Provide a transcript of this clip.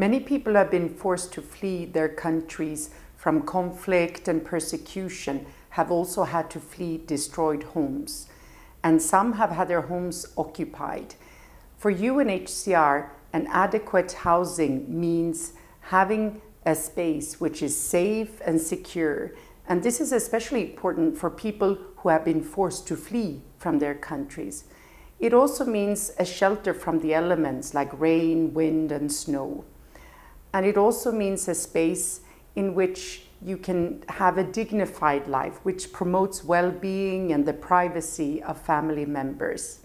Many people have been forced to flee their countries from conflict and persecution, have also had to flee destroyed homes, and some have had their homes occupied. For UNHCR, an adequate housing means having a space which is safe and secure. And this is especially important for people who have been forced to flee from their countries. It also means a shelter from the elements like rain, wind, and snow. And it also means a space in which you can have a dignified life, which promotes well-being and the privacy of family members.